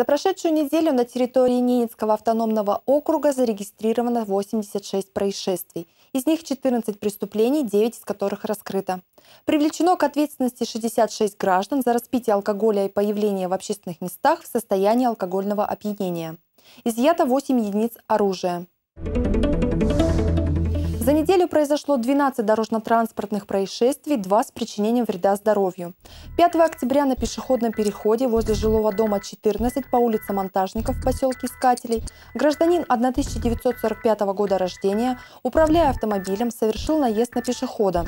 За прошедшую неделю на территории Ненецкого автономного округа зарегистрировано 86 происшествий. Из них 14 преступлений, 9 из которых раскрыто. Привлечено к ответственности 66 граждан за распитие алкоголя и появление в общественных местах в состоянии алкогольного опьянения. Изъято 8 единиц оружия. За неделю произошло 12 дорожно-транспортных происшествий, 2 с причинением вреда здоровью. 5 октября на пешеходном переходе возле жилого дома 14 по улице Монтажников в поселке Искателей гражданин 1945 года рождения, управляя автомобилем, совершил наезд на пешехода.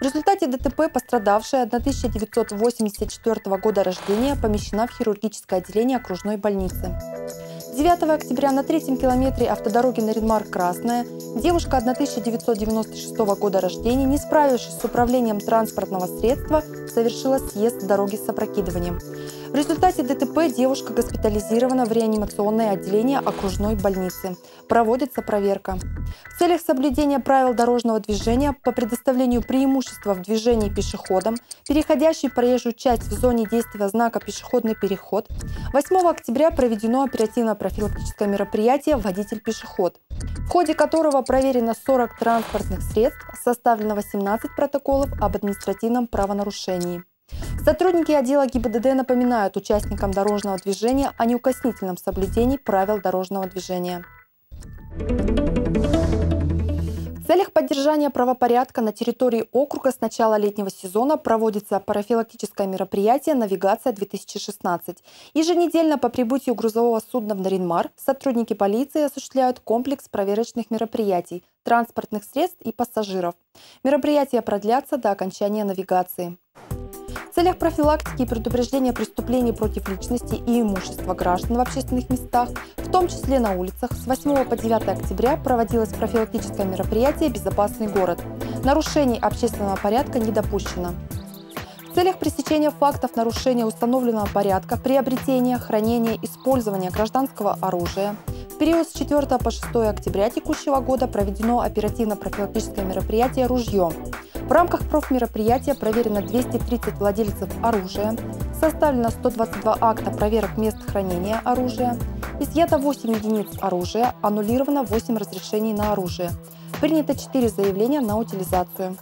В результате ДТП пострадавшая 1984 года рождения помещена в хирургическое отделение окружной больницы. 9 октября на 3-м километре автодороги Нарьян-Мар Красное девушка 1996 года рождения, не справившись с управлением транспортного средства, совершила съезд с дороги с опрокидыванием. В результате ДТП девушка госпитализирована в реанимационное отделение окружной больницы. Проводится проверка. В целях соблюдения правил дорожного движения по предоставлению преимущества в движении пешеходам, переходящий проезжую часть в зоне действия знака «Пешеходный переход», 8 октября проведено оперативно-профилактическое мероприятие «Водитель-пешеход», в ходе которого проверено 40 транспортных средств, составлено 18 протоколов об административном правонарушении. Сотрудники отдела ГИБДД напоминают участникам дорожного движения о неукоснительном соблюдении правил дорожного движения. В целях поддержания правопорядка на территории округа с начала летнего сезона проводится профилактическое мероприятие «Навигация-2016». Еженедельно по прибытию грузового судна в Нарьян-Мар сотрудники полиции осуществляют комплекс проверочных мероприятий, транспортных средств и пассажиров. Мероприятия продлятся до окончания навигации. В целях профилактики и предупреждения преступлений против личности и имущества граждан в общественных местах, в том числе на улицах, с 8 по 9 октября проводилось профилактическое мероприятие «Безопасный город». Нарушений общественного порядка не допущено. В целях пресечения фактов нарушения установленного порядка, приобретения, хранения, использования гражданского оружия, в период с 4 по 6 октября текущего года проведено оперативно-профилактическое мероприятие «Ружье». В рамках профмероприятия проверено 230 владельцев оружия, составлено 122 акта проверок мест хранения оружия, изъято 8 единиц оружия, аннулировано 8 разрешений на оружие, принято 4 заявления на утилизацию.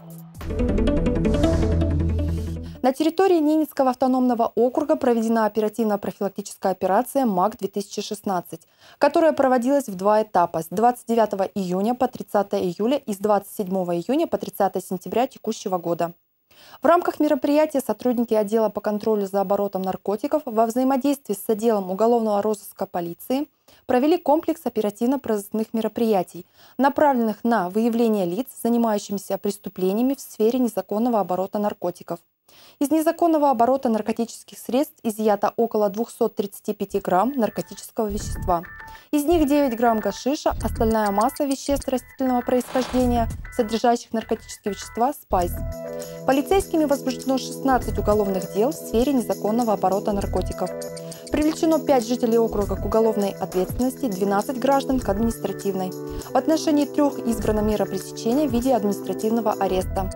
На территории Ненецкого автономного округа проведена оперативно-профилактическая операция «МАК-2016», которая проводилась в 2 этапа с 29 июня по 30 июля и с 27 июня по 30 сентября текущего года. В рамках мероприятия сотрудники отдела по контролю за оборотом наркотиков во взаимодействии с отделом уголовного розыска полиции провели комплекс оперативно-розыскных мероприятий, направленных на выявление лиц, занимающихся преступлениями в сфере незаконного оборота наркотиков. Из незаконного оборота наркотических средств изъято около 235 грамм наркотического вещества. Из них 9 грамм гашиша, остальная масса веществ растительного происхождения, содержащих наркотические вещества «Спайс». Полицейскими возбуждено 16 уголовных дел в сфере незаконного оборота наркотиков. Привлечено 5 жителей округа к уголовной ответственности, 12 граждан к административной. В отношении 3 избрана мера пресечения в виде административного ареста.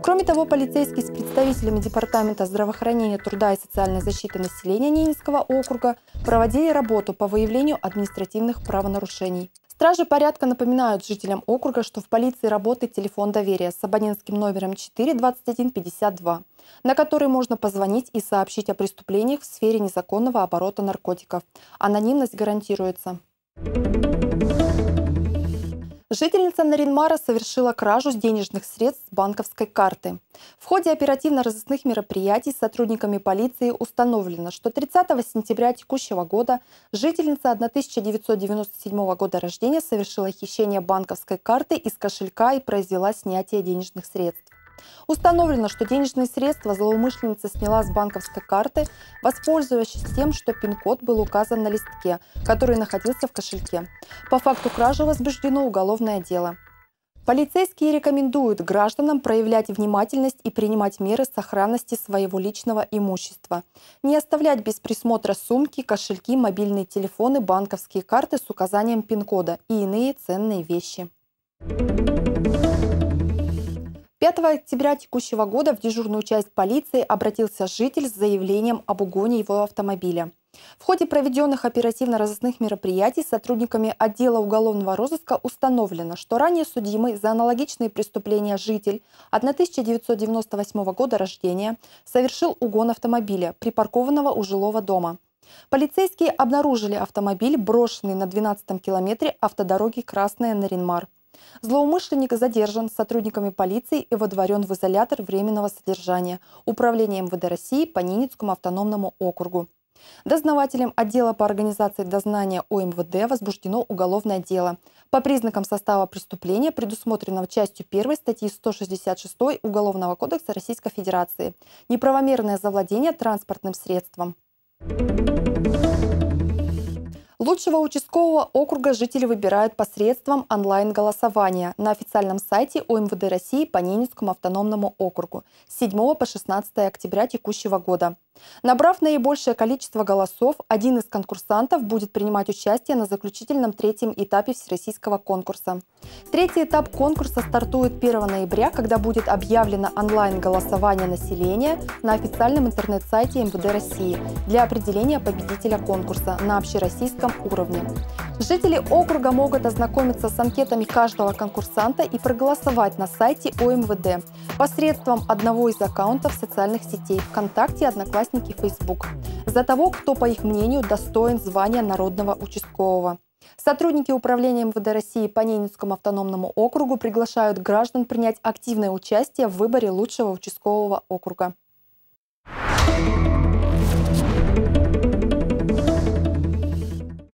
Кроме того, полицейские с представителями Департамента здравоохранения, труда и социальной защиты населения Ненецкого округа проводили работу по выявлению административных правонарушений. Стражи порядка напоминают жителям округа, что в полиции работает телефон доверия с абонентским номером 42152, на который можно позвонить и сообщить о преступлениях в сфере незаконного оборота наркотиков. Анонимность гарантируется. Жительница Нарьян-Мара совершила кражу с денежных средств с банковской карты. В ходе оперативно-розыскных мероприятий с сотрудниками полиции установлено, что 30 сентября текущего года жительница 1997 года рождения совершила хищение банковской карты из кошелька и произвела снятие денежных средств. Установлено, что денежные средства злоумышленница сняла с банковской карты, воспользовавшись тем, что пин-код был указан на листке, который находился в кошельке. По факту кражи возбуждено уголовное дело. Полицейские рекомендуют гражданам проявлять внимательность и принимать меры сохранности своего личного имущества. Не оставлять без присмотра сумки, кошельки, мобильные телефоны, банковские карты с указанием пин-кода и иные ценные вещи. 5 октября текущего года в дежурную часть полиции обратился житель с заявлением об угоне его автомобиля. В ходе проведенных оперативно-розыскных мероприятий сотрудниками отдела уголовного розыска установлено, что ранее судимый за аналогичные преступления житель 1998 года рождения совершил угон автомобиля, припаркованного у жилого дома. Полицейские обнаружили автомобиль, брошенный на 12-м километре автодороги Красное — Нарьян-Мар. Злоумышленник задержан сотрудниками полиции и водворен в изолятор временного содержания Управлением МВД России по Ненецкому автономному округу. Дознавателем отдела по организации дознания ОМВД возбуждено уголовное дело по признакам состава преступления, предусмотренного частью 1 статьи 166 Уголовного кодекса Российской Федерации «Неправомерное завладение транспортным средством». Лучшего участкового округа жители выбирают посредством онлайн-голосования на официальном сайте ОМВД России по Ненецкому автономному округу с 7 по 16 октября текущего года. Набрав наибольшее количество голосов, один из конкурсантов будет принимать участие на заключительном третьем этапе всероссийского конкурса. Третий этап конкурса стартует 1 ноября, когда будет объявлено онлайн-голосование населения на официальном интернет-сайте МВД России для определения победителя конкурса на общероссийском уровне. Жители округа могут ознакомиться с анкетами каждого конкурсанта и проголосовать на сайте ОМВД посредством одного из аккаунтов социальных сетей ВКонтакте, Одноклассники, Фейсбук за того, кто, по их мнению, достоин звания народного участкового. Сотрудники Управления МВД России по Ненецкому автономному округу приглашают граждан принять активное участие в выборе лучшего участкового округа.